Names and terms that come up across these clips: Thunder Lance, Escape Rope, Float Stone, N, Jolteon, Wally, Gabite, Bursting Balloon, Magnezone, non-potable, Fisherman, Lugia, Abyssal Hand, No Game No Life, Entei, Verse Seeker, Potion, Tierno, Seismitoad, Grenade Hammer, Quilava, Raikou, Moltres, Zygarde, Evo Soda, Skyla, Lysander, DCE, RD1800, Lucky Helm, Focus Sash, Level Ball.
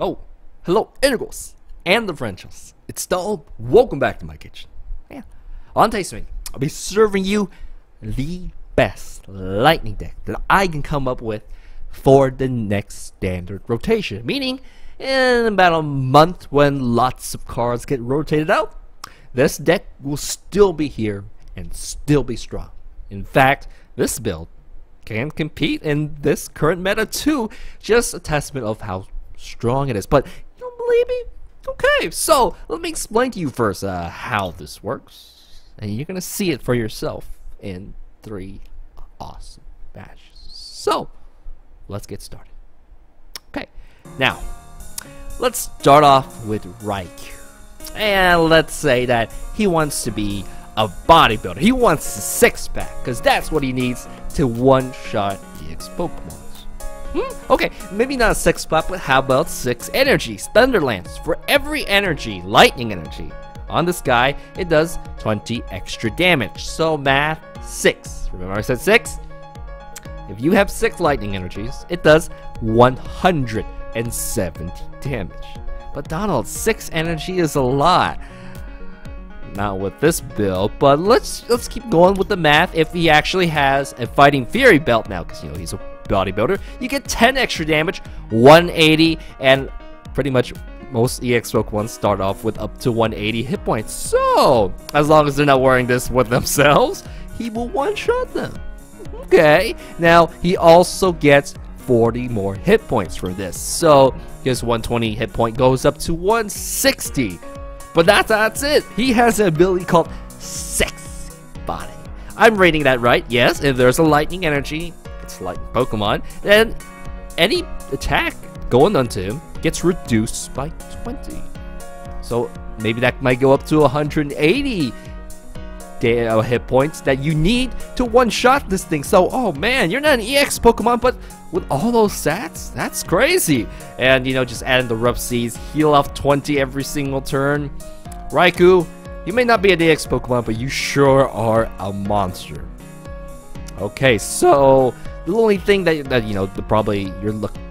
Oh, hello, integrals and differentials. It's Dol. Welcome back to my kitchen. Yeah. On Taste Swing, I'll be serving you the best lightning deck that I can come up with for the next standard rotation. Meaning, in about a month when lots of cards get rotated out, this deck will still be here and still be strong. In fact, this build can compete in this current meta too. Just a testament of how strong it is. But you don't believe me? Okay, so let me explain to you first how this works, and you're gonna see it for yourself in 3 awesome matches. So let's get started. Okay, now let's start off with Raikou. And let's say that he wants to be a bodybuilder. He wants a six-pack, because that's what he needs to one-shot EX Pokemon. Okay, maybe not a six-pack, but how about 6 energies? Thunderlands. For every energy, lightning energy, on this guy, it does 20 extra damage. So math, 6. Remember I said 6? If you have 6 lightning energies, it does 170 damage. But Donald, 6 energy is a lot. Not with this build, but let's keep going with the math. If he actually has a Fighting Fury Belt now, because you know he's a bodybuilder, you get 10 extra damage, 180, and pretty much most EX Pokemon start off with up to 180 hit points. So as long as they're not wearing this with themselves, he will one-shot them. Okay. Now he also gets 40 more hit points for this. So his 120 hit point goes up to 160. But that's it. He has an ability called Six Body. I'm rating that right. Yes, if there's a lightning energy, it's lightning Pokemon, then any attack going onto him gets reduced by 20. So maybe that might go up to 180 hit points that you need to one-shot this thing. So, oh man, you're not an EX Pokemon, but with all those stats, that's crazy. And you know, just add in the Rough Seas, heal off 20 every single turn. Raikou, you may not be an EX Pokemon, but you sure are a monster. Okay, so the only thing that you know, probably you're looking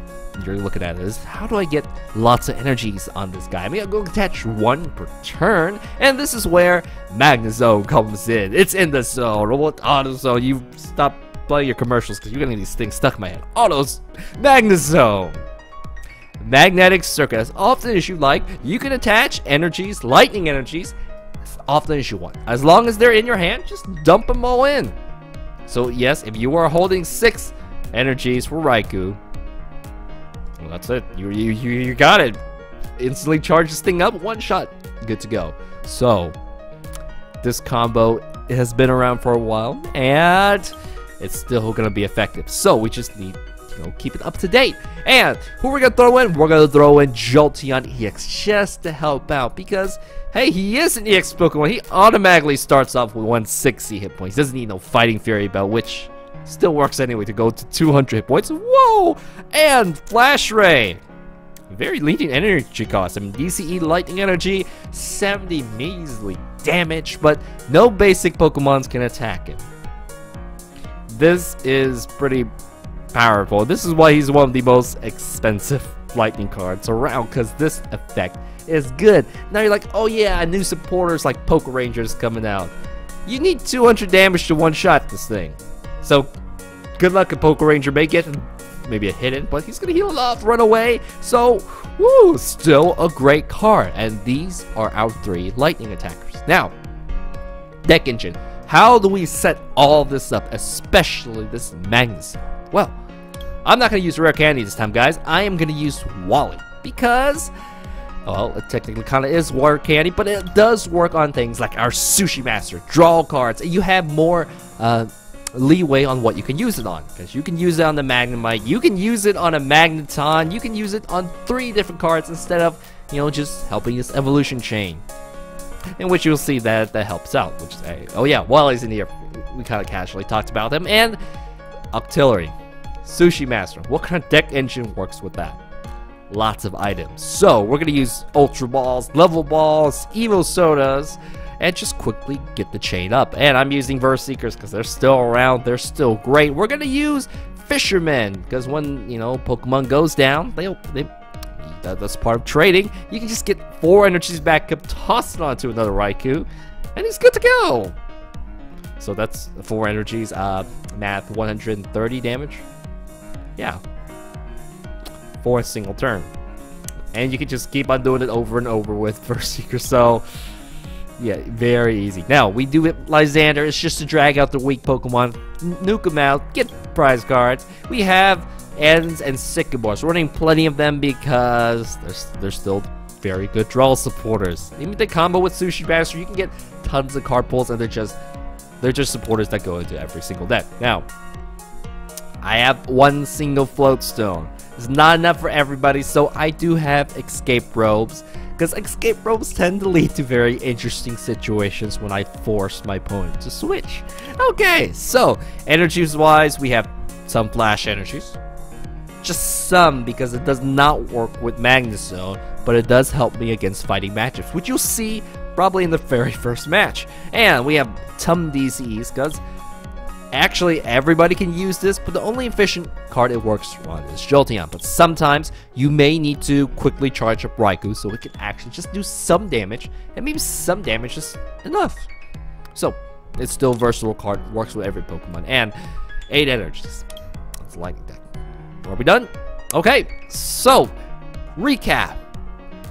at is, how do I get lots of energies on this guy? I mean, I'll go attach 1 per turn, and this is where Magnezone comes in. It's in the zone. Robot Auto Zone. You stop playing your commercials because you're getting these things stuck in my head. Autos. Magnezone. Magnetic Circuit. As often as you like, you can attach energies, lightning energies, as often as you want. As long as they're in your hand, just dump them all in. So yes, if you are holding 6 energies for Raikou, well, that's it. You got it. Instantly charge this thing up, one shot, good to go. So this combo has been around for a while, and it's still gonna be effective. So we just need to, you know, keep it up to date. And who we're gonna throw in? We're gonna throw in Jolteon EX just to help out, because hey, he is an EX Pokemon. He automatically starts off with 160 hit points. Doesn't need no Fighting Fury Belt, which still works anyway to go to 200 hit points. Whoa! And Flash Rain. Very lenient energy cost. I mean, DCE lightning energy, 70 measly damage, but no basic Pokemons can attack him. This is pretty powerful. This is why he's one of the most expensive lightning cards around, because this effect is good. Now you're like, oh yeah, new supporters like Poke Rangers coming out. You need 200 damage to one-shot this thing. So good luck, a Poke Ranger may get maybe a hidden, but he's gonna heal it off, run away. So woo, still a great card. And these are our 3 lightning attackers. Now, deck engine. How do we set all this up, especially this Magnezone? Well, I'm not gonna use Rare Candy this time, guys. I am gonna use Wally, because, well, it technically kind of is Rare Candy, but it does work on things like our Sushi Master, draw cards, and you have more leeway on what you can use it on, because you can use it on the Magnemite, you can use it on a Magneton, you can use it on 3 different cards instead of, you know, just helping this evolution chain, in which you'll see that helps out, which is, hey, oh yeah, Wally's in here, we kind of casually talked about them, and Octillery, Sushi Master. What kind of deck engine works with that? Lots of items. So we're gonna use Ultra Balls, Level Balls, Evo Sodas, and just quickly get the chain up. And I'm using Verse Seekers because they're still around, they're still great. We're gonna use Fisherman, because when, you know, Pokemon goes down, they that's part of trading. You can just get 4 energies back up, toss it onto another Raikou, and it's good to go. So that's 4 energies, math 130 damage. Yeah, for a single turn. And you can just keep on doing it over and over with Verse Seeker, so yeah, very easy. Now, we do it Lysander. It's just to drag out the weak Pokemon, nuke them out, get prize cards. We have Ends and Sycamores. We're running plenty of them because they're still very good draw supporters. Even the combo with Sushi Master, you can get tons of card pulls, and they're just supporters that go into every single deck. Now, I have one single float stone. It's not enough for everybody, so I do have escape robes, because escape robes tend to lead to very interesting situations when I force my opponent to switch. Okay, so energies wise, we have some flash energies, just some, because it does not work with Magnezone, but it does help me against fighting matchups, which you'll see probably in the very first match. And we have some DCEs, because actually, everybody can use this, but the only efficient card it works on is Jolteon. But sometimes you may need to quickly charge up Raikou, so it can actually just do some damage, and maybe some damage is enough. So it's still a versatile card, works with every Pokemon, and 8 energies. It's a lightning deck. Are we done? Okay, so recap.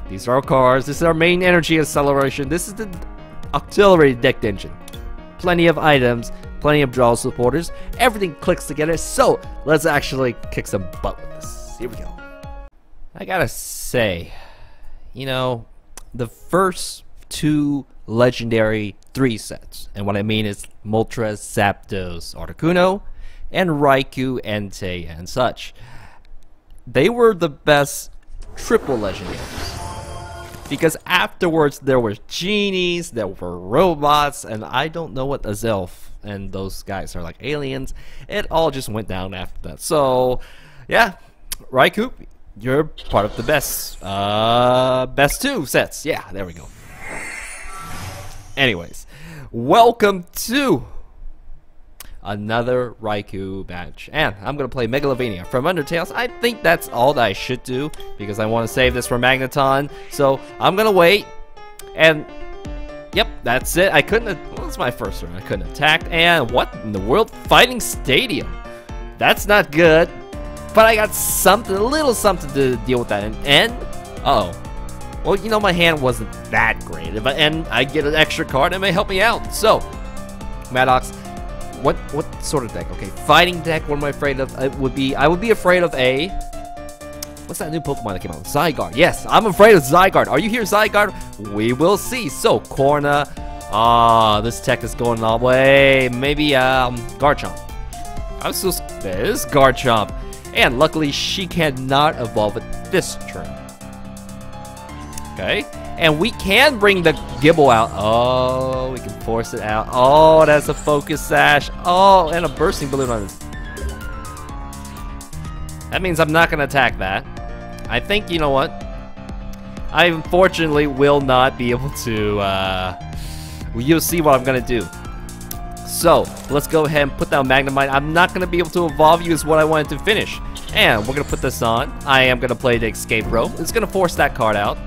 These are our cards. This is our main energy acceleration. This is the Octillery decked engine. Plenty of items, plenty of draw supporters, everything clicks together, so let's actually kick some butt with this. Here we go. I gotta say, you know, the first 2 legendary 3 sets, and what I mean is Moltres, Zapdos, Articuno, and Raikou, Entei, and such, they were the best triple legendaries, because afterwards there were genies, there were robots, and I don't know what Azelf and those guys are like aliens. It all just went down after that. So yeah, Raikou, you're part of the best best 2 sets. Yeah, there we go. Anyways, welcome to another Raikou match, and I'm gonna play Megalovania from Undertales. I think that's all that I should do, because I want to save this for Magneton, so I'm gonna wait. And yep, that's it. I couldn't, well, it's my first run. I couldn't attack, and what in the world? Fighting Stadium. That's not good, but I got something, a little something to deal with that. And uh-oh. Well, you know, my hand wasn't that great, but and I get an extra card, and it may help me out. So, Maddox, what sort of deck? Okay, fighting deck, what am I afraid of? It would be, I would be afraid of a, what's that new Pokemon that came out? Zygarde. Yes, I'm afraid of Zygarde. Are you here, Zygarde? We will see. So, Corna. Ah, this tech is going all the way. Maybe, Garchomp. I'm still, there's Garchomp. And luckily, she cannot evolve it this turn. Okay. And we can bring the Gibble out. Oh, we can force it out. Oh, that's a Focus Sash. Oh, and a Bursting Balloon on this. That means I'm not going to attack that. I think, you know what? I unfortunately will not be able to, well, you'll see what I'm going to do. So, let's go ahead and put down Magnemite. I'm not going to be able to evolve you is what I wanted to finish. And we're going to put this on. I am going to play the Escape Rope. It's going to force that card out.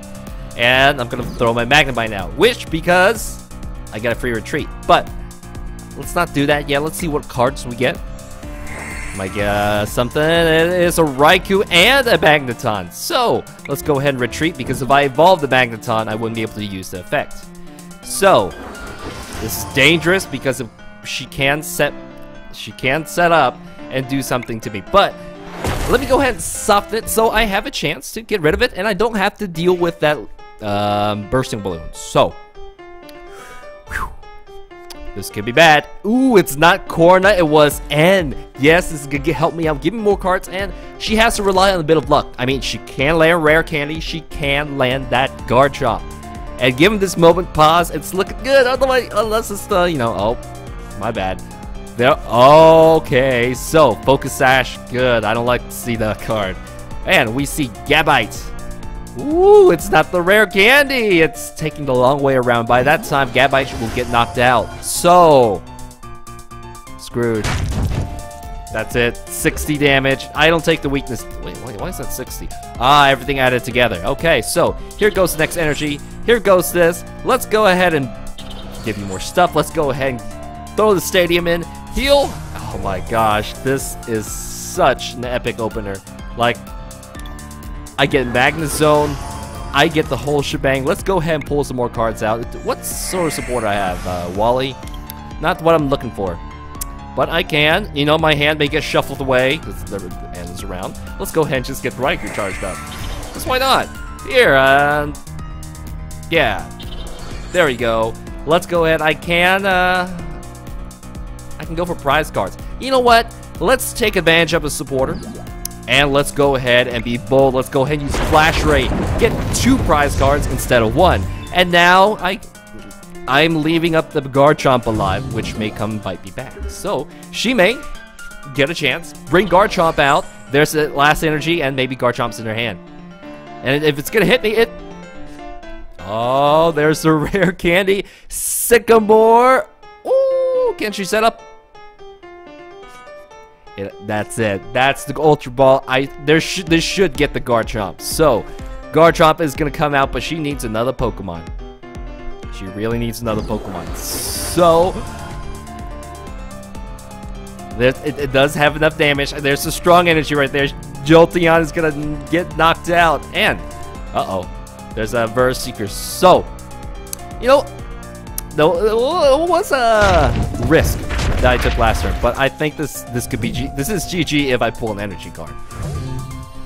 And I'm going to throw my Magnemite out, which, because I got a free retreat. But, let's not do that yet. Let's see what cards we get. I guess something. It is a Raikou and a Magneton. So let's go ahead and retreat, because if I evolve the Magneton, I wouldn't be able to use the effect. So this is dangerous, because if she can set up and do something to me. But let me go ahead and soften it, so I have a chance to get rid of it, and I don't have to deal with that Bursting Balloon. So this could be bad. Ooh, it's not Corna, it was N. Yes, this is gonna help me out. Give me more cards, and she has to rely on a bit of luck. I mean, she can land Rare Candy, she can land that Garchomp. And given this moment pause, it's looking good. Otherwise, unless it's the, you know, oh, my bad. There, okay, so Focus Sash, good. I don't like to see that card. And we see Gabite. Ooh, it's not the Rare Candy. It's taking the long way around. By that time, Gabite will get knocked out. So, screwed. That's it. 60 damage. I don't take the weakness. Wait, why is that 60? Ah, everything added together. Okay, so here goes the next energy. Here goes this. Let's go ahead and give you more stuff. Let's go ahead and throw the stadium in. Heal. Oh my gosh, this is such an epic opener. Like, I get Magnezone. I get the whole shebang. Let's go ahead and pull some more cards out. What sort of support I have? Wally? Not what I'm looking for. But I can. You know, my hand may get shuffled away because the hand is around. Let's go ahead and just get the Raikou charged up. Because why not? Here, yeah. There we go. Let's go ahead. I can go for prize cards. You know what? Let's take advantage of a supporter. And let's go ahead and be bold. Let's go ahead and use Flash Rain. Get 2 prize cards instead of 1. And now I'm leaving up the Garchomp alive, which may come bite me back. So she may get a chance, bring Garchomp out, there's the last energy, and maybe Garchomp's in her hand. And if it's gonna hit me, it... Oh, there's the Rare Candy, Sycamore. Ooh, can she set up? That's it, that's the Ultra Ball. This should get the Garchomp. So Garchomp is gonna come out, but she needs another Pokemon. She really needs another Pokemon. So it does have enough damage. There's some strong energy right there. Jolteon is gonna get knocked out, and there's a Verse Seeker. So you know, it was a risk that I took last turn, but I think this could be this is GG if I pull an energy card.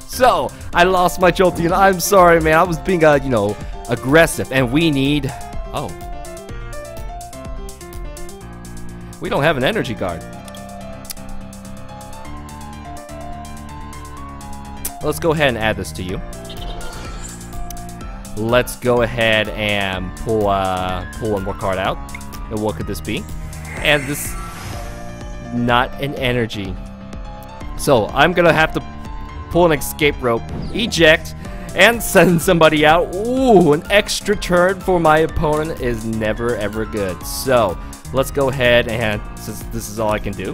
So I lost my Jolteon. I'm sorry, man. I was being you know, aggressive, and we need. Oh. We don't have an energy guard. Let's go ahead and add this to you. Let's go ahead and pull one more card out. And what could this be? And this... Not an energy. So, I'm gonna have to pull an escape rope. Eject. And send somebody out. Ooh, an extra turn for my opponent is never ever good. So let's go ahead and, since this is all I can do,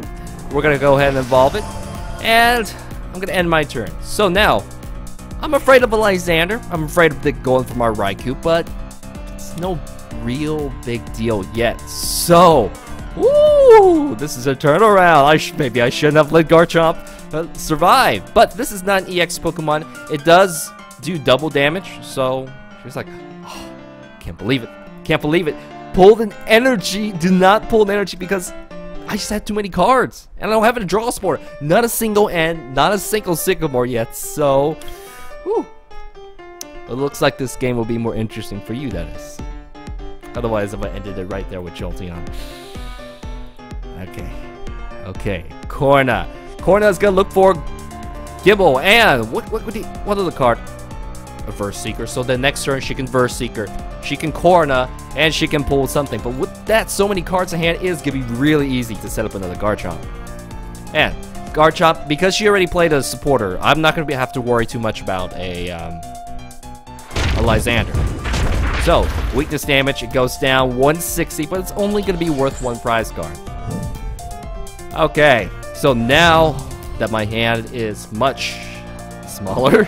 we're gonna go ahead and evolve it, and I'm gonna end my turn. So now I'm afraid of a Lysander. I'm afraid of going for my Raikou, but it's no real big deal yet. So ooh, this is a turnaround. Maybe I shouldn't have let Garchomp survive, but this is not an EX Pokemon. It does do double damage, so she was like, oh, can't believe it, can't believe it. Pulled an energy. Do not pull an energy because I just had too many cards and I don't have a draw support. Not a single not a single Sycamore yet. So whew, it looks like this game will be more interesting for you, that is. Otherwise, if I ended it right there with Jolteon. Okay, Corna is gonna look for Gibble, and what other card? A Verse Seeker. So the next turn she can Verse Seeker, she can Corna, and she can pull something. But with that, so many cards in hand, it is gonna be really easy to set up another Garchomp. And Garchomp, because she already played a supporter, I'm not gonna have to worry too much about a Lysander. So weakness damage, it goes down 160, but it's only gonna be worth 1 prize card. Okay, so now that my hand is much smaller,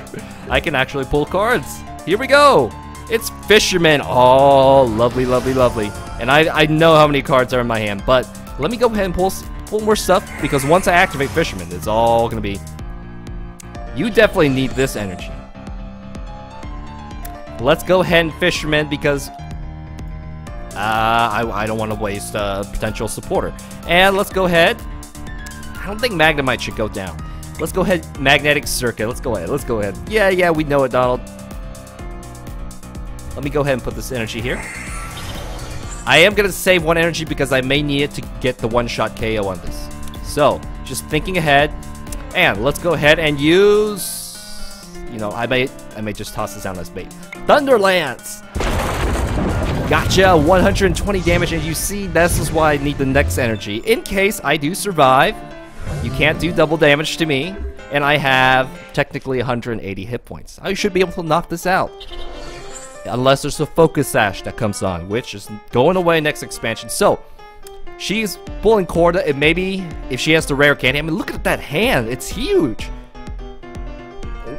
I can actually pull cards. Here we go. It's Fisherman. Oh, lovely, lovely, lovely. And I know how many cards are in my hand, but let me go ahead and pull more stuff, because once I activate Fisherman, it's all gonna be... You definitely need this energy. Let's go ahead and Fisherman, because I don't want to waste a potential supporter. And let's go ahead. I don't think Magnemite should go down. Let's go ahead, Magnetic Circuit. Let's go ahead. Yeah, we know it, Donald. Let me go ahead and put this energy here. I am gonna save 1 energy because I may need it to get the one-shot KO on this. So, just thinking ahead, and let's go ahead and use... You know, I may just toss this down as bait. Thunder Lance. Gotcha, 120 damage, and you see, this is why I need the next energy. In case I do survive, you can't do double damage to me, and I have technically 180 hit points. I should be able to knock this out. Unless there's a Focus Sash that comes on, which is going away next expansion. So, She's pulling Corda, and maybe if she has the rare candy. I mean, look at that hand. It's huge.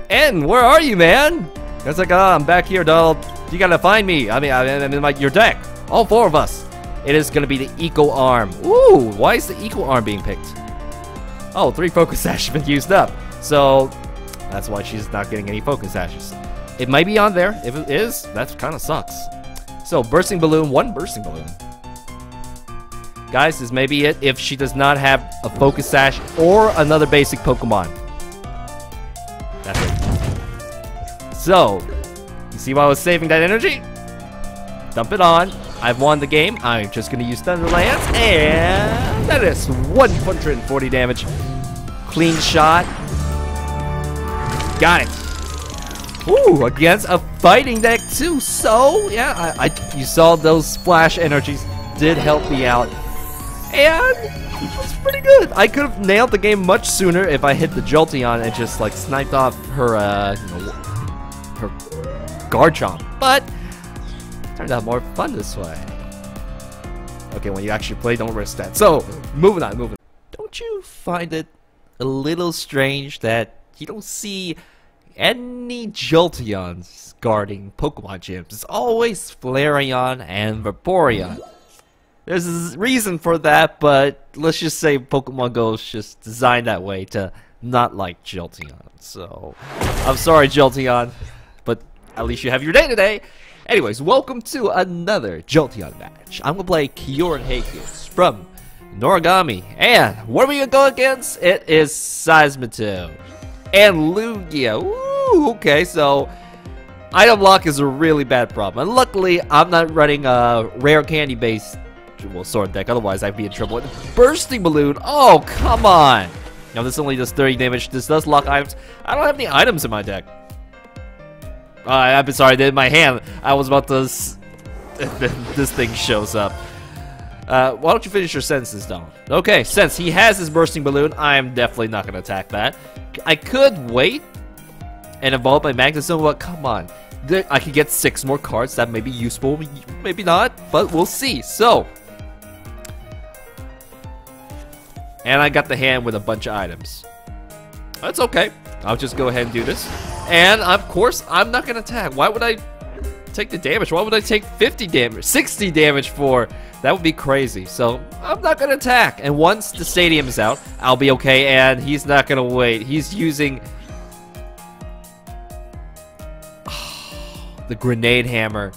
En, where are you, man? It's like, oh, I'm back here, Donald. You gotta find me. I mean, like, your deck. All four of us. It is gonna be the Eco Arm. Ooh, why is the Eco Arm being picked? Oh, 3 Focus Sash have been used up. So, that's why she's not getting any Focus Sashes. It might be on there. If it is, that kinda sucks. So, Bursting Balloon, 1 Bursting Balloon. Guys, this may be it if she does not have a Focus Sash or another basic Pokemon. That's it. So, you see why I was saving that energy? Dump it on. I've won the game. I'm just going to use Thunder Lance. And that is 140 damage. Clean shot. Got it. Ooh, against a fighting deck too. So, yeah, you saw those flash energies did help me out. And it was pretty good. I could have nailed the game much sooner if I hit the Jolteon and just like sniped off her, her Garchomp. But it turned out more fun this way. Okay, when you actually play, don't risk that. So, moving on, moving on. Don't you find it a little strange that you don't see any Jolteons guarding Pokemon gyms? It's always Flareon and Vaporeon. There's a reason for that, but let's just say Pokemon Go is just designed that way to not like Jolteon. So, I'm sorry, Jolteon, but at least you have your day today. Anyways, welcome to another Jolteon match. I'm gonna play Kyoran Heikus from Noragami. And what are we gonna go against? It is Seismitoad and Lugia. Ooh, okay, so item lock is a really bad problem. And luckily, I'm not running a rare candy based sword deck, otherwise I'd be in trouble. Bursting Balloon, oh come on! Now this only does 30 damage, this does lock items. I don't have any items in my deck. I'm sorry, in my hand, I was about to this thing shows up. Why don't you finish your sentences, Donald? Okay, since he has his Bursting Balloon, I'm definitely not gonna attack that. I could wait and evolve my Magnezone, but come on. I could get 6 more cards that may be useful, maybe not, but we'll see. So, and I got the hand with a bunch of items. That's okay. I'll just go ahead and do this. And, of course, I'm not going to attack. Why would I take the damage? Why would I take 50 damage? 60 damage for... That would be crazy. So, I'm not going to attack. And once the stadium is out, I'll be okay. And he's not going to wait. He's using... the Grenade Hammer.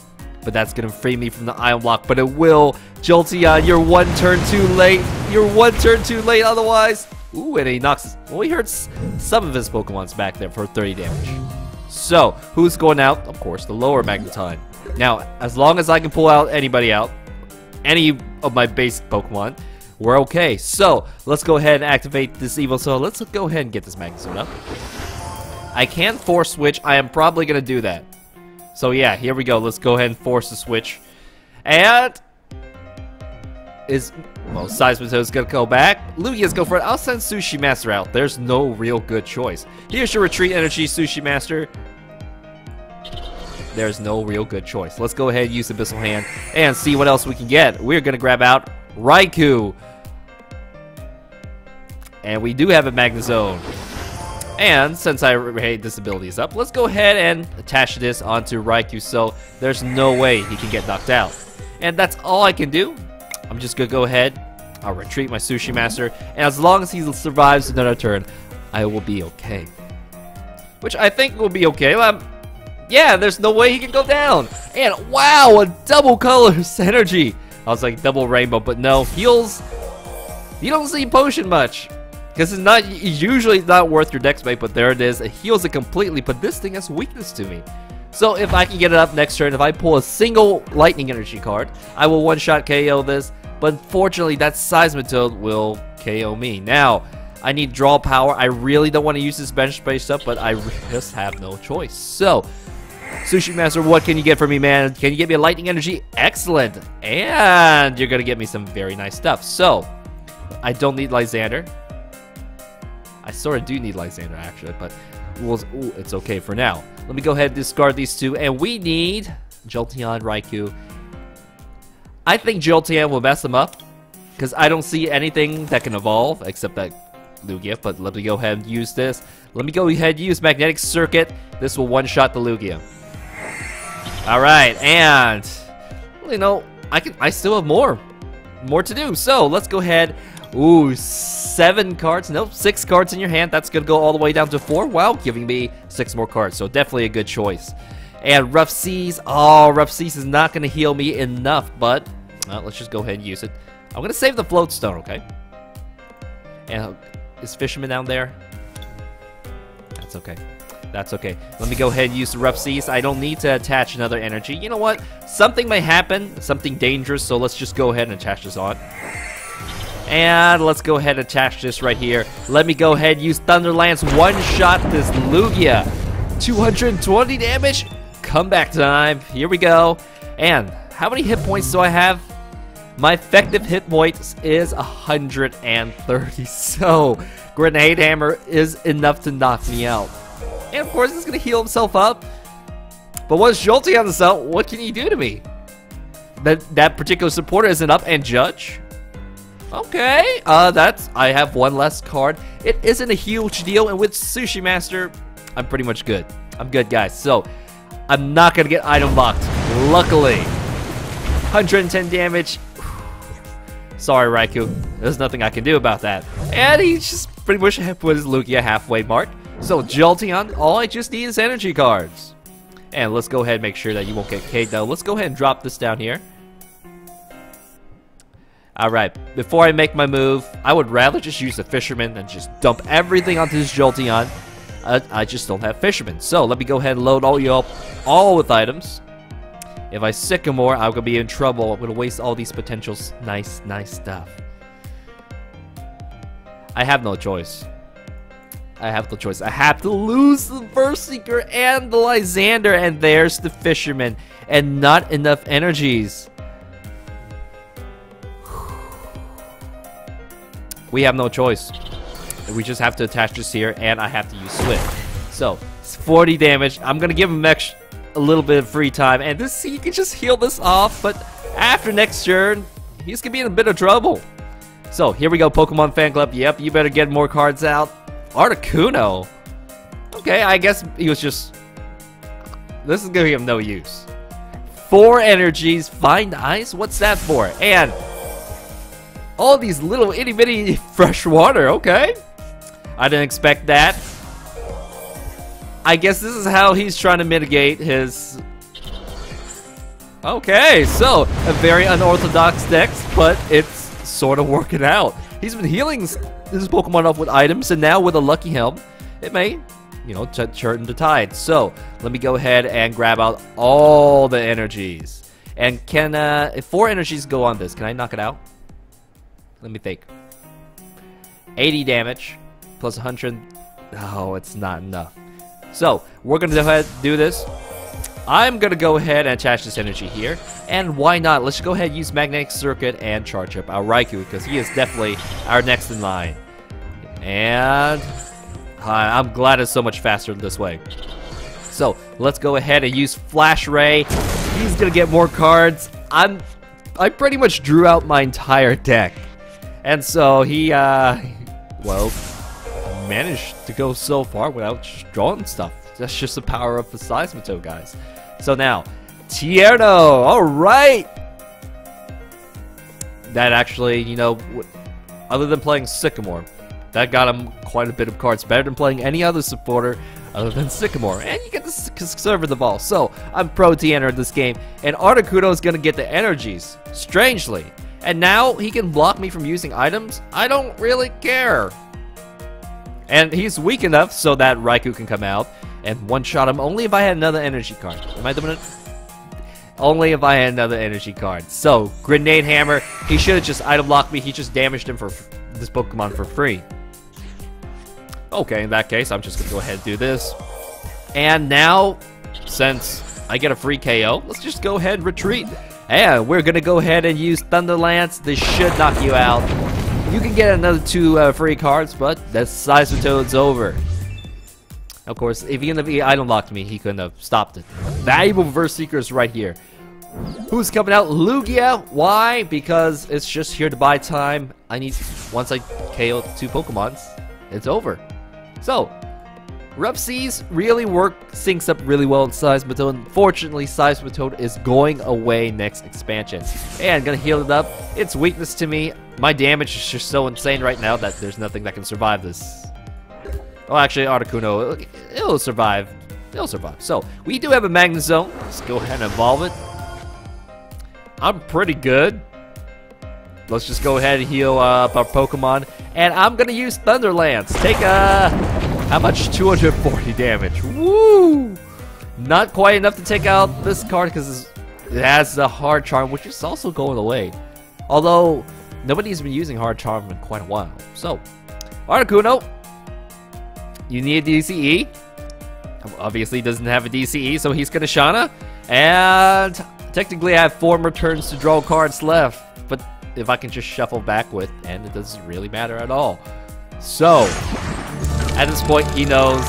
But that's going to free me from the item lock. But it will. Jolteon, you're 1 turn too late. You're 1 turn too late otherwise. Ooh, and he knocks... Well, he hurts some of his Pokemon's back there for 30 damage. So, who's going out? Of course, the lower Magneton. Now, as long as I can pull out anybody out, any of my basic Pokemon, we're okay. So, let's go ahead and activate this Evil Soul. Let's go ahead and get this Magnezone up. I can force switch. I am probably going to do that. So, yeah, here we go. Let's go ahead and force the switch. And... Well, Seismitoad's gonna go back. Lugia's go for it. I'll send Sushi Master out. There's no real good choice. Here's your retreat energy, Sushi Master. There's no real good choice. Let's go ahead and use Abyssal Hand and see what else we can get. We're gonna grab out Raikou. And we do have a Magnezone. And since this ability is up, let's go ahead and attach this onto Raikou so there's no way he can get knocked out. And that's all I can do. I'm just gonna go ahead, I'll retreat my Sushi Master, and as long as he survives another turn, I will be okay. Which I think will be okay. Yeah, there's no way he can go down. And wow, a double colors energy. I was like double rainbow, but no, heals. You don't see potion much. Because it's not usually not worth your dex mate, but there it is. It heals it completely, but this thing has weakness to me. So if I can get it up next turn, if I pull a single Lightning Energy card, I will one-shot KO this. But unfortunately, that Seismitoad will KO me. Now, I need draw power. I really don't want to use this bench space up, but I just have no choice. So, Sushi Master, what can you get for me, man? Can you get me a Lightning Energy? Excellent. And you're going to get me some very nice stuff. So, I don't need Lysander. I sort of do need Lysander, actually, but... Ooh, it's okay for now. Let me go ahead and discard these two. And we need Jolteon, Raikou. I think Jolteon will mess them up. because I don't see anything that can evolve except that Lugia, but let me go ahead and use this. Let me go ahead and use Magnetic Circuit. This will one-shot the Lugia. Alright, and you know, I still have more to do, so let's go ahead. Ooh, 6 cards in your hand. That's gonna go all the way down to 4 while giving me 6 more cards, so definitely a good choice. And Rough Seas, oh, Rough Seas is not gonna heal me enough, but let's just go ahead and use it. I'm gonna save the Float Stone, okay? And is Fisherman down there? That's okay. That's okay. Let me go ahead and use the Rough Seas. I don't need to attach another energy. You know what? Something may happen, something dangerous, so let's just go ahead and attach this on. And let's go ahead and attach this right here. Let me go ahead and use Thunder Lance. One-shot this Lugia. 220 damage. Comeback time. Here we go. And how many hit points do I have? My effective hit points is 130. So, Grenade Hammer is enough to knock me out. And of course, it's going to heal himself up. But once Jolteon's out, what can you do to me? That particular supporter isn't up and judge. Okay, I have one less card. It isn't a huge deal, and with Sushi Master, I'm pretty much good. I'm good, guys. So, I'm not gonna get item locked. Luckily, 110 damage. Sorry, Raikou. There's nothing I can do about that. And he just pretty much put his Lugia halfway mark. So, Jolteon, all I just need is energy cards. And let's go ahead and make sure that you won't get K'd though. Let's go ahead and drop this down here. Alright, before I make my move, I would rather just use the Fisherman and just dump everything onto this Jolteon. I just don't have Fisherman, so let me go ahead and load all you up, all with items. If I Sycamore, I'm going to be in trouble. I'm going to waste all these potentials. Nice, nice stuff. I have no choice. I have no choice. I have to lose the Verse Seeker and the Lysander, and there's the Fisherman, and not enough energies. We have no choice. We just have to attach this here, and I have to use Swift. So, it's 40 damage. I'm going to give him a little bit of free time. And this, he can just heal this off, but after next turn, he's going to be in a bit of trouble. So, here we go, Pokemon Fan Club. Yep, you better get more cards out. Articuno. Okay, I guess he was just... This is going to give him no use. 4 energies. Find Ice? What's that for? And... all these little itty bitty fresh water, okay. I didn't expect that. I guess this is how he's trying to mitigate his... Okay, so a very unorthodox deck, but it's sort of working out. He's been healing his Pokemon off with items, and now with a Lucky Helm, it may, you know, turn the tide. So, let me go ahead and grab out all the energies. And can, if 4 energies go on this, can I knock it out? Let me think. 80 damage plus 100. Oh, it's not enough. So, we're going to go ahead and do this. I'm going to go ahead and attach this energy here. And why not? Let's go ahead and use Magnetic Circuit and charge up our Raikou, because he is definitely our next in line. And I'm glad it's so much faster this way. So, let's go ahead and use Flash Ray. He's going to get more cards. I pretty much drew out my entire deck. And so he, well, managed to go so far without drawing stuff. That's just the power of the Seismitoad, guys. So now, Tierno, alright! That actually, you know, other than playing Sycamore, that got him quite a bit of cards. Better than playing any other supporter other than Sycamore. And you get to conserve the ball. So, I'm pro Tierno in this game. And Articuno is going to get the energies, strangely. And now he can block me from using items. I don't really care. And he's weak enough so that Raikou can come out and one-shot him only if I had another energy card. Am I doing it? Only if I had another energy card. So, Grenade Hammer. He should have just item locked me. He just damaged him for this Pokemon for free. Okay, in that case, I'm just going to go ahead and do this. And now, since I get a free KO, let's just go ahead and retreat. And we're going to go ahead and use Thunder Lance. This should knock you out. You can get another 2 free cards, but that Seismitoad's over. Of course, if he item locked me, he couldn't have stopped it. Valuable Verse Seekers right here. Who's coming out? Lugia. Why? Because it's just here to buy time. I need, once I KO two Pokemons, it's over. So, Rough Seas really syncs up really well in Seismitoad. Unfortunately, Seismitoad is going away next expansion. And gonna heal it up. It's weakness to me. My damage is just so insane right now that there's nothing that can survive this. Oh, actually, Articuno, it'll survive. It'll survive. So, we do have a Magnezone. Let's go ahead and evolve it. I'm pretty good. Let's just go ahead and heal up our Pokemon. And I'm gonna use Thunder Lance. Take a... How much? 240 damage. Woo! Not quite enough to take out this card because it has the Hard Charm, which is also going away. Although, nobody's been using Hard Charm in quite a while. So, Articuno, you need a DCE. Obviously doesn't have a DCE, so he's gonna Shana. And technically I have 4 more turns to draw cards left. But if I can just shuffle back with, and it doesn't really matter at all. So... at this point, he knows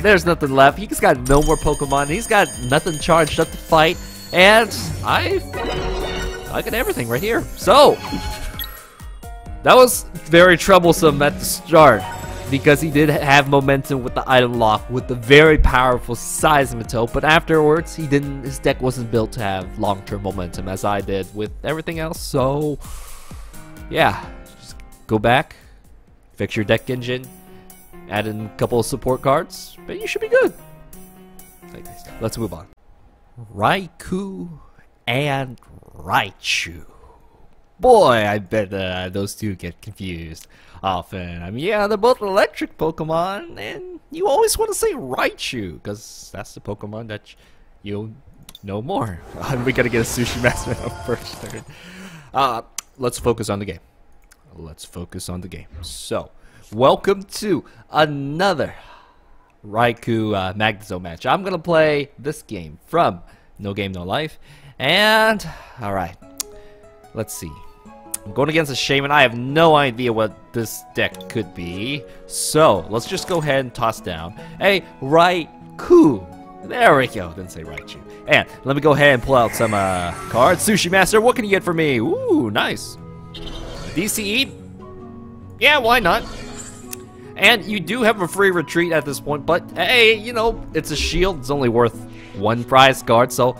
there's nothing left. He's got no more Pokemon. He's got nothing charged up to fight. And I got everything right here. So, that was very troublesome at the start. Because he did have momentum with the item lock with the very powerful Seismitoad. But afterwards, he didn't. His deck wasn't built to have long-term momentum as I did with everything else. So, yeah. Just go back. Fix your deck engine. Add in a couple of support cards, but you should be good. Let's move on. Raikou and Raichu. Boy, I bet those two get confused often. I mean, yeah, they're both electric Pokemon, and you always want to say Raichu, because that's the Pokemon that you'll know more. We gotta get a Sushi Master up first turn. Let's focus on the game. Let's focus on the game. So... welcome to another Raikou Magnezone match. I'm gonna play this game from No Game No Life, and alright, let's see. I'm going against a Shaman. I have no idea what this deck could be, so let's just go ahead and toss down a Raikou. There we go, didn't say Raichu. And let me go ahead and pull out some cards. Sushi Master, what can you get for me? Ooh, nice. DCE? Yeah, why not? And you do have a free retreat at this point, but hey, you know, it's a shield. It's only worth 1 prize card, so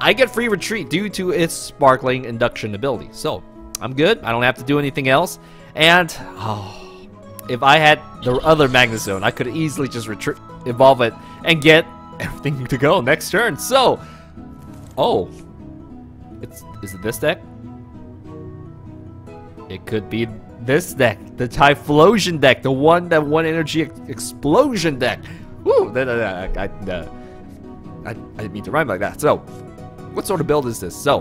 I get free retreat due to its sparkling induction ability. So, I'm good. I don't have to do anything else. And, oh, if I had the other Magnezone, I could easily just evolve it and get everything to go next turn. So, oh, is it this deck? It could be... this deck, the Typhlosion deck, the one that 1 energy explosion deck. Woo! I didn't mean to rhyme like that. So, what sort of build is this? So,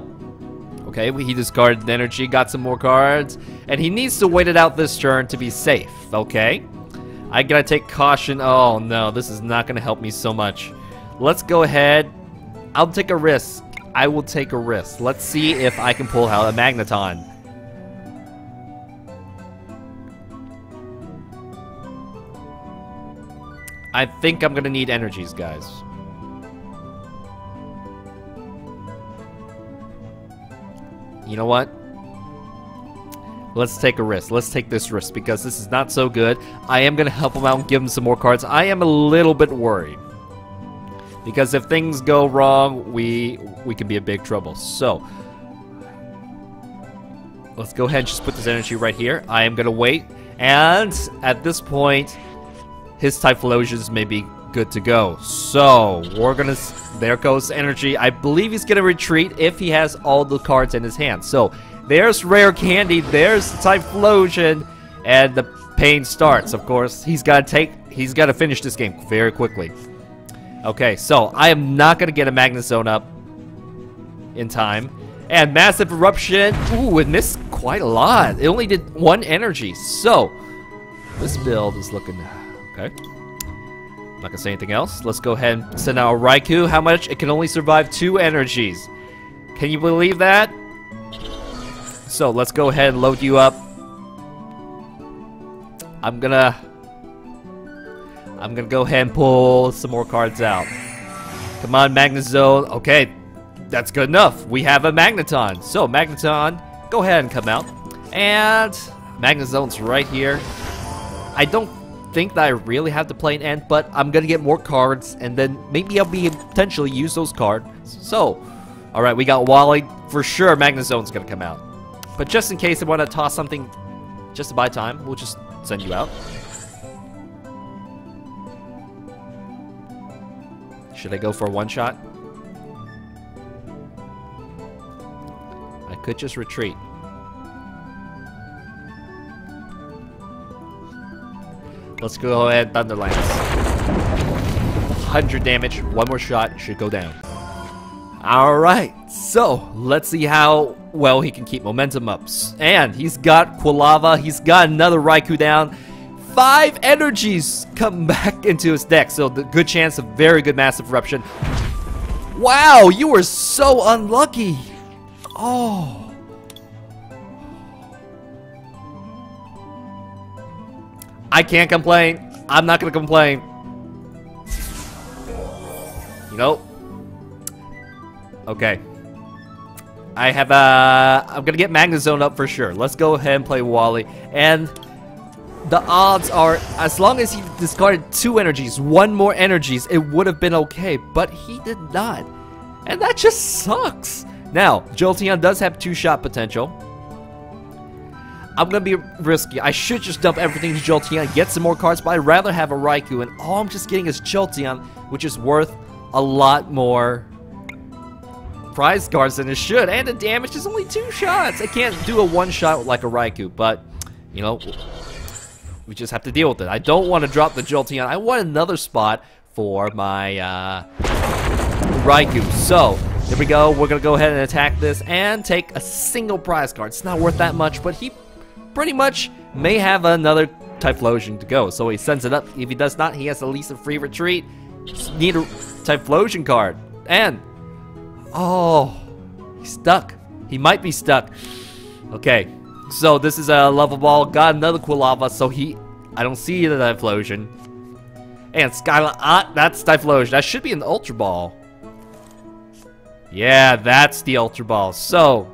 okay, he discarded energy, got some more cards, and he needs to wait it out this turn to be safe. Okay, I gotta take caution. Oh no, this is not gonna help me so much. Let's go ahead. I'll take a risk. I will take a risk. Let's see if I can pull out a Magneton. I think I'm gonna need energies, guys. You know what? Let's take a risk. Let's take this risk because this is not so good. I am gonna help him out and give him some more cards. I am a little bit worried because if things go wrong, we could be in big trouble. So let's go ahead and just put this energy right here. I am gonna wait, and at this point, his Typhlosions may be good to go. So, we're gonna... there goes energy. I believe he's gonna retreat if he has all the cards in his hand. So, there's Rare Candy, there's Typhlosion, and the pain starts, of course. He's gotta he's gotta finish this game very quickly. Okay, so, I am not gonna get a Magnezone up in time. And Massive Eruption, ooh, it missed quite a lot. It only did 1 energy, so... this build is looking... okay. Not gonna say anything else. Let's go ahead and send out a Raikou. How much? It can only survive 2 energies. Can you believe that? So let's go ahead and load you up. I'm gonna go ahead and pull some more cards out. Come on, Magnezone. Okay. That's good enough. We have a Magneton. So Magneton, go ahead and come out. And Magnezone's right here. I don't think that I really have to play an end, but I'm gonna get more cards, and then maybe I'll be potentially use those cards. So, alright, we got Wally. For sure, Magnezone's gonna come out. But just in case I want to toss something just to buy time, we'll just send you out. Should I go for a one-shot? I could just retreat. Let's go ahead, Thunder Lance. 100 damage, one more shot, should go down. Alright, so let's see how well he can keep momentum up. And he's got Quilava, he's got another Raikou down. 5 energies come back into his deck, so the good chance of very good Massive Eruption. Wow, you were so unlucky! Oh. I can't complain. I'm not gonna complain. You know? Okay. I have I'm gonna get Magnezone up for sure. Let's go ahead and play Wally. And the odds are, as long as he discarded 2 energies, 1 more energies, it would have been okay. But he did not. And that just sucks. Now, Jolteon does have 2-shot potential. I'm going to be risky. I should just dump everything to Jolteon, get some more cards, but I'd rather have a Raikou, and all I'm just getting is Jolteon, which is worth a lot more prize cards than it should, and the damage is only 2 shots. I can't do a 1-shot like a Raikou, but, you know, we just have to deal with it. I don't want to drop the Jolteon. I want another spot for my Raikou, so... Here we go, we're gonna go ahead and attack this and take a single prize card. It's not worth that much, but he pretty much may have another Typhlosion to go. So he sends it up. If he does not, he has at least a free retreat. Just need a Typhlosion card. And, oh, he's stuck. He might be stuck. Okay, so this is a Level Ball. Got another Quilava, so I don't see the Typhlosion. And Skyla, that's Typhlosion. That should be an Ultra Ball. Yeah, that's the Ultra Ball. So,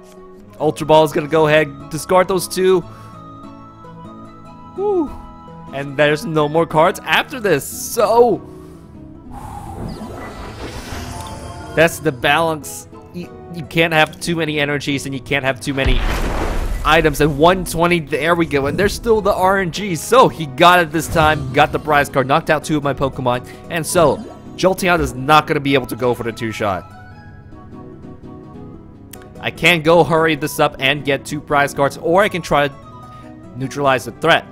Ultra Ball is going to go ahead, discard those 2. Woo. And there's no more cards after this. So, that's the balance. You can't have too many energies and you can't have too many items. And 120, there we go. And there's still the RNG. So, he got it this time. Got the prize card. Knocked out 2 of my Pokemon. And so, Jolteon is not going to be able to go for the 2-shot. I can go hurry this up and get 2 prize cards, or I can try to neutralize the threat.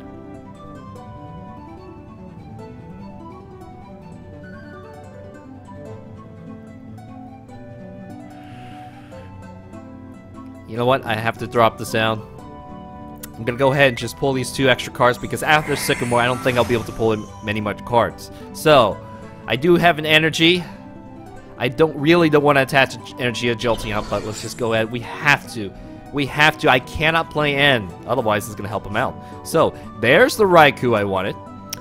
You know what? I have to drop the sound. I'm gonna go ahead and just pull these 2 extra cards, because after Sycamore, I don't think I'll be able to pull in many cards. So, I do have an energy. I don't want to attach energy to Jolteon, but let's just go ahead. We have to. I cannot play N. Otherwise, it's going to help him out. So, there's the Raikou I wanted.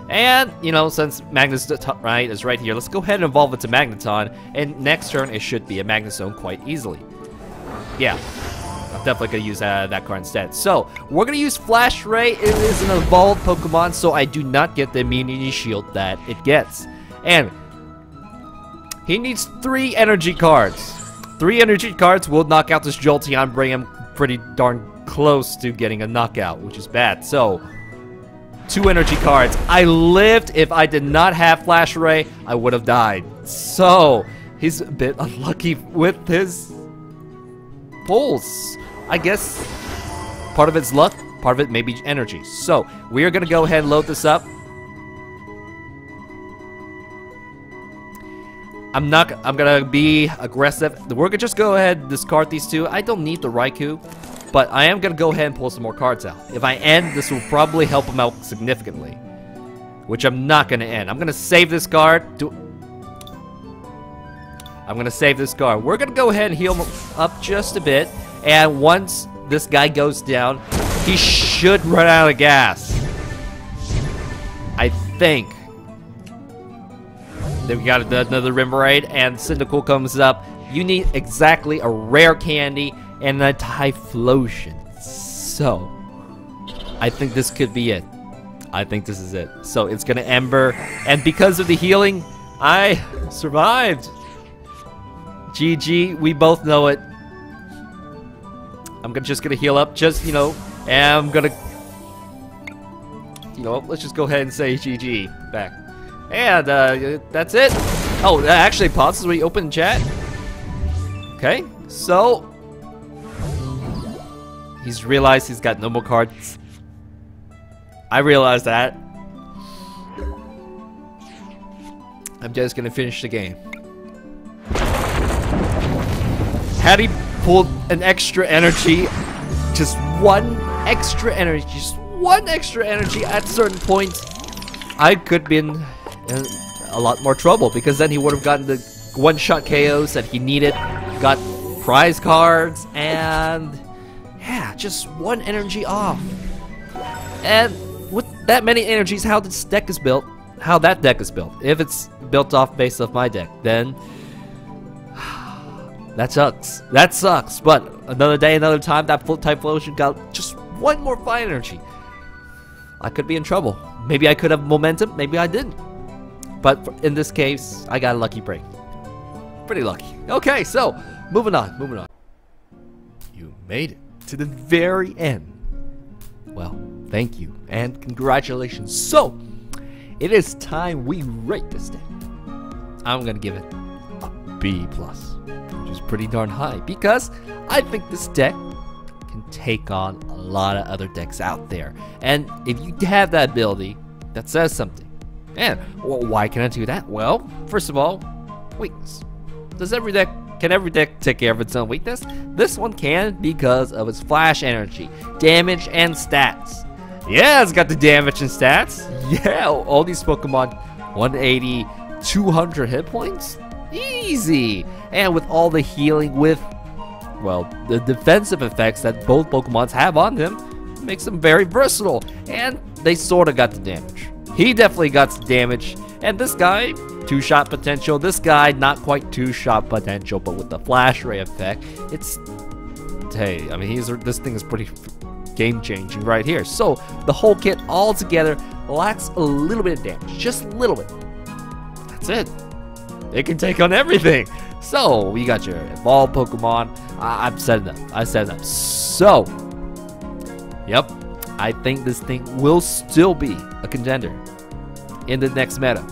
And, you know, since Magneton is right here, let's go ahead and evolve it to Magneton. And next turn, it should be a Magnezone quite easily. Yeah. I'm definitely going to use that card instead. So, we're going to use Flash Rain. It is an evolved Pokemon, so I do not get the immunity shield that it gets. And... he needs 3 energy cards. 3 energy cards will knock out this Jolteon, bring him pretty darn close to getting a knockout, which is bad. So, 2 energy cards. I lived. If I did not have Flash Ray, I would have died. So, he's a bit unlucky with his pulls. I guess part of it's luck, part of it may be energy. So, we are going to go ahead and load this up. I'm gonna be aggressive. We're gonna just go ahead and discard these 2. I don't need the Raikou, but I am gonna go ahead and pull some more cards out. If I end, this will probably help him out significantly, which I'm not gonna end. I'm gonna save this card. I'm gonna save this card. We're gonna go ahead and heal him up just a bit, and once this guy goes down, he should run out of gas. I think. Then we got another Rimraid, and Cyndaquil comes up. you need exactly a Rare Candy and a Typhlosion. So, I think this could be it. I think this is it. So it's gonna Ember, and because of the healing, I survived. GG, we both know it. I'm just gonna heal up, just, you know, and I'm gonna, you know, let's just go ahead and say GG back. And that's it. Oh, that actually pauses when you open chat. Okay, so he's realized he's got no more cards. I realized that. I'm just gonna finish the game. Had he pulled an extra energy, just one extra energy, at certain points, I could have been in a lot more trouble, because then he would have gotten the one-shot KOs that he needed, got prize cards, and yeah, just one energy off. And with that many energies, how this deck is built, how that deck is built. If it's built off based off my deck, then that sucks. That sucks. But another day, another time, that full Typhlosion got just one more fire energy. I could be in trouble. Maybe I could have momentum. Maybe I didn't. But in this case, I got a lucky break. Pretty lucky. Okay, so moving on. Moving on. You made it to the very end. Well, thank you and congratulations. So it is time we rate this deck. I'm gonna give it a B+, which is pretty darn high, because I think this deck can take on a lot of other decks out there. And if you have that ability, that says something. And well, why can I do that? Well, first of all, weakness. Does every deck, can every deck take care of its own weakness? This one can, because of its flash energy, damage, and stats. Yeah, it's got the damage and stats. Yeah, all these Pokemon, 180, 200 hit points, easy. And with all the healing, with, well, the defensive effects that both Pokemons have on them, makes them very versatile. And they sort of got the damage. He definitely got the damage. And this guy, two-shot potential. This guy, not quite two-shot potential, but with the Flash Ray effect, it's, hey, I mean, this thing is pretty game-changing right here. So the whole kit all together lacks a little bit of damage, just a little bit. That's it. It can take on everything. So you got your evolved Pokemon. I'm setting up. I set it up. So, yep, I think this thing will still be a contender in the next meta.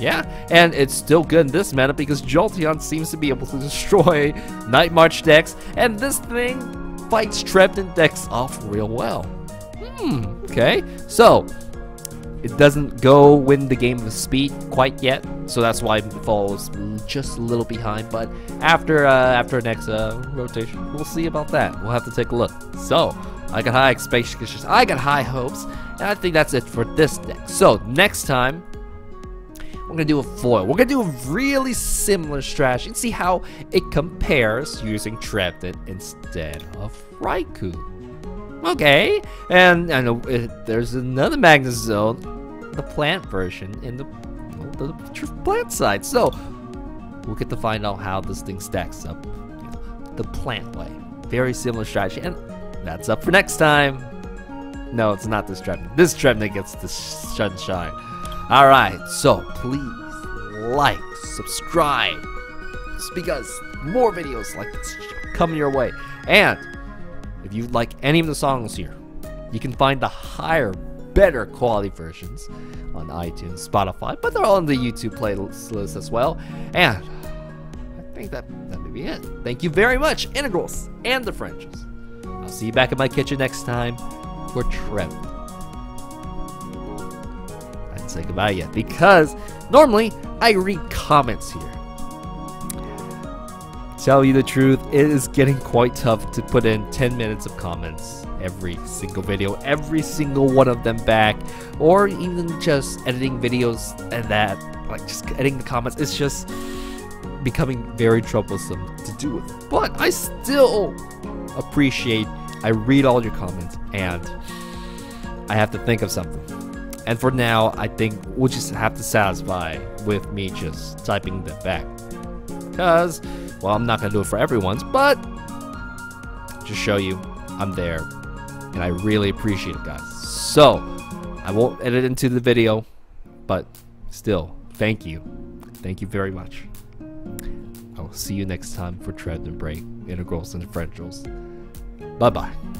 Yeah, and it's still good in this meta because Jolteon seems to be able to destroy Night March decks, and this thing fights Trevenant decks off real well. Okay, so it doesn't go win the game of speed quite yet, so that's why it falls just a little behind. But after next rotation, we'll see about that. We'll have to take a look. So I got high expectations. I got high hopes, and I think that's it for this deck. So next time, we're gonna do a foil. We're gonna do a really similar strategy and see how it compares using Trevenant instead of Raikou. Okay, and I know there's another Magnezone, the plant version, in the plant side. So we'll get to find out how this thing stacks up the plant way. Very similar strategy, and that's up for next time. No, it's not this Trevenant. This Trevenant gets the sunshine. Alright, so please like, subscribe, it's because more videos like this come your way. And if you like any of the songs here, you can find the higher, better quality versions on iTunes, Spotify, but they're all on the YouTube playlist as well. And I think that may be it. Thank you very much, Integrals and the Frenches. I'll see you back in my kitchen next time for Trevenant. Say goodbye yet, because normally I read comments here. Tell you the truth, it is getting quite tough to put in 10 minutes of comments every single video, every single one of them back, or even just editing videos and that, like just editing the comments. It's just becoming very troublesome to do with. But I still appreciate, I read all your comments, and I have to think of something. And for now, I think we'll just have to satisfy with me just typing them back. Because Well, I'm not going to do it for everyone's, but to show you I'm there. And I really appreciate it, guys. So, I won't edit into the video, but still, thank you. Thank you very much. I will see you next time for Tread and Break, Integrals and Differentials. Bye-bye.